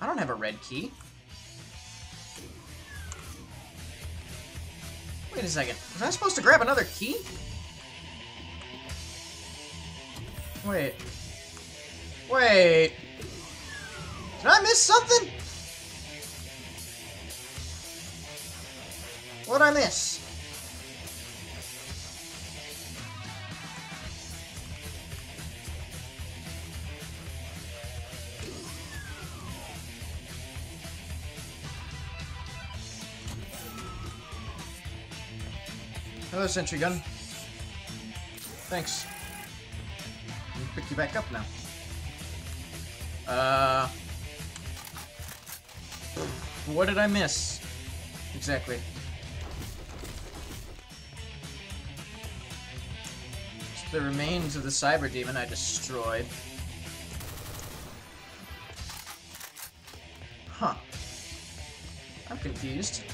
I don't have a red key. Wait a second. Was I supposed to grab another key? Wait. Wait. Did I miss something? What'd I miss? Another sentry gun. Thanks. Let me pick you back up now. What did I miss? Exactly. It's the remains of the Cyberdemon I destroyed. Huh. I'm confused.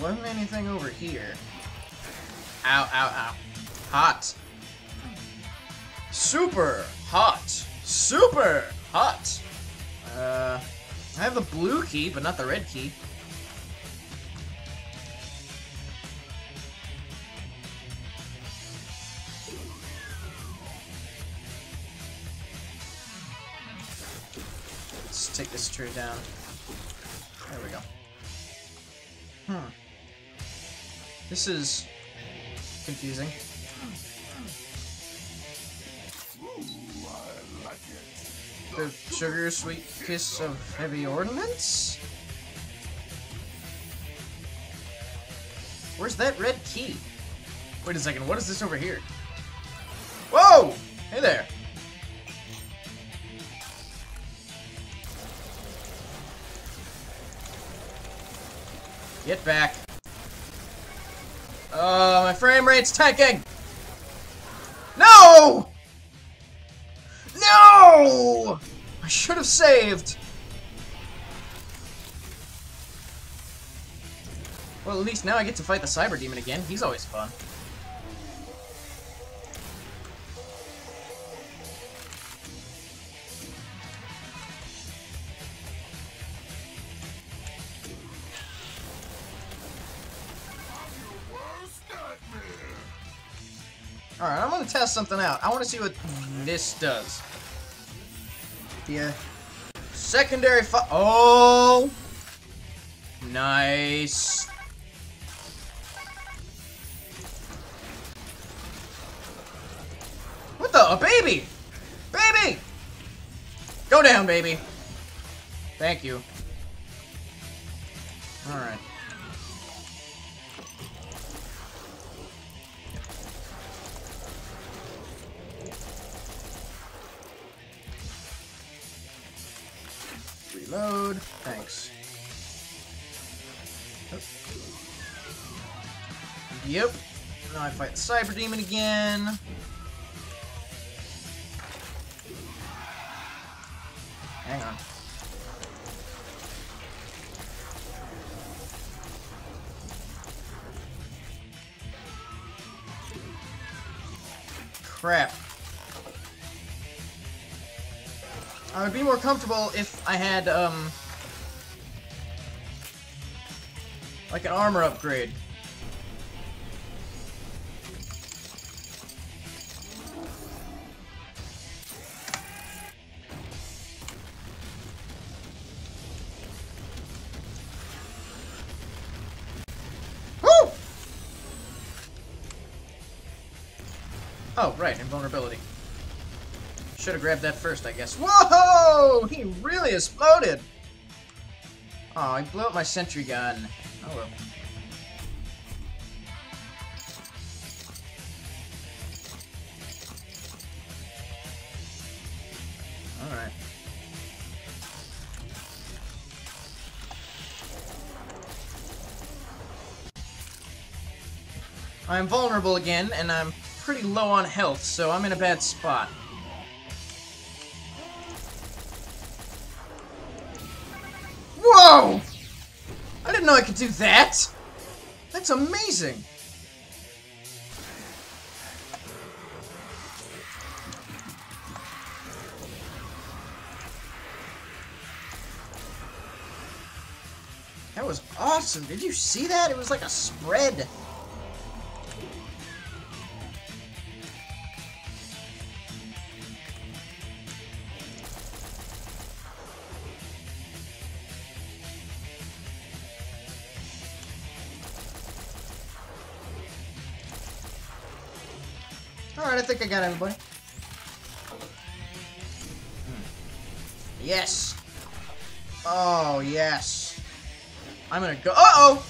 Wasn't anything over here. Ow, ow, ow. Hot. Super hot. Super hot. I have the blue key, but not the red key. Let's take this tree down. There we go. Hmm. This is confusing. The sugar sweet kiss of heavy ornaments? Where's that red key? Wait a second, what is this over here? Whoa! Hey there! Get back. Oh, my frame rate's tanking! No! No! I should have saved! Well, at least now I get to fight the Cyberdemon again. He's always fun. Alright, I'm gonna test something out. I wanna see what this does. Yeah. Secondary fire. Oh! Nice. What the? A baby! Baby! Go down, baby. Thank you. Alright. Load. Thanks. Oops. Yep. Now I fight the Cyberdemon again. Hang on. Crap. I would be more comfortable if I had, like an armor upgrade. Woo! Oh, right, invulnerability. Should have grabbed that first, I guess. Whoa! He really exploded! Oh, I blew up my sentry gun. Oh well. Alright. I'm vulnerable again, and I'm pretty low on health, so I'm in a bad spot. Whoa! I didn't know I could do that! That's amazing! That was awesome! Did you see that? It was like a spread! Alright, I think I got everybody. Yes! Oh, yes! I'm gonna go— uh-oh!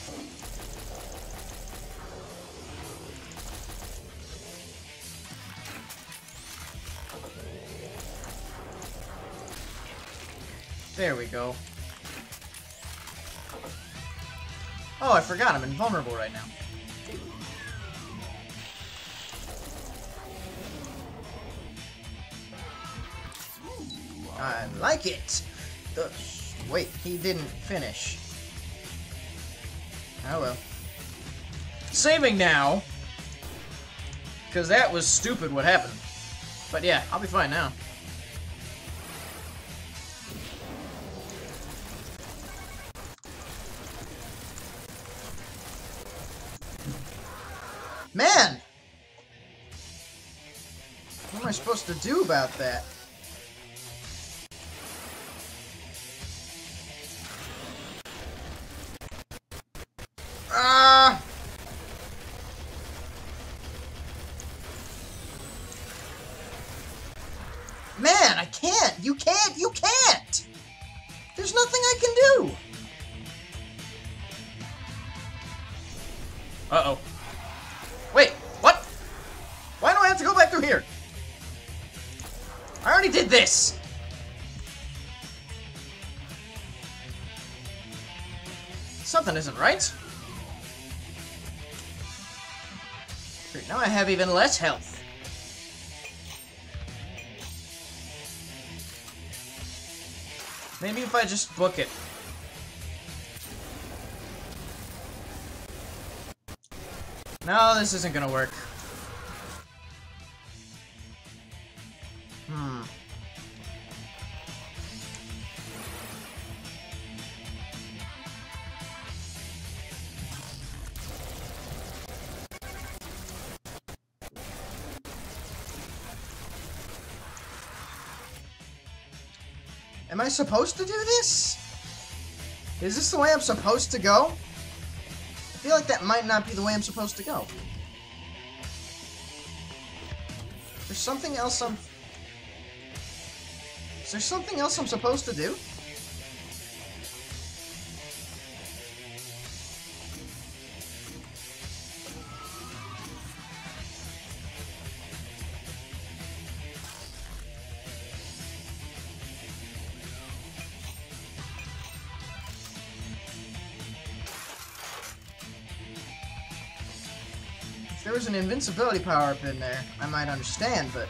There we go. Oh, I forgot, I'm invulnerable right now. I like it! Wait, he didn't finish. Oh well. Saving now! Because that was stupid what happened. But yeah, I'll be fine now. Man! What am I supposed to do about that? Man, I can't! You can't! You can't! There's nothing I can do! Uh-oh. Wait, what? Why do I have to go back through here? I already did this! Something isn't right. Great, now I have even less health. Maybe if I just book it. No, this isn't gonna work. Am I supposed to do this? Is this the way I'm supposed to go? I feel like that might not be the way I'm supposed to go. There's something else I'm... Is there something else I'm supposed to do? If there was an invincibility power-up in there, I might understand, but...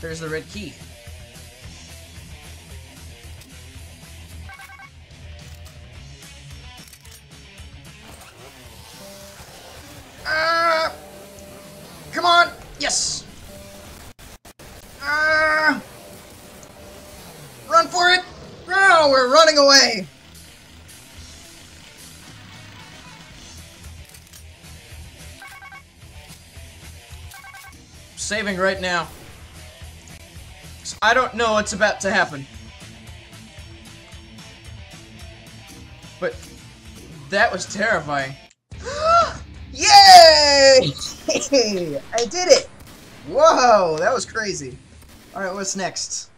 There's the red key. Come on! Yes! Run for it! Oh, we're running away! Saving right now. So I don't know what's about to happen. But that was terrifying. Yay! I did it! Whoa, that was crazy. Alright, what's next?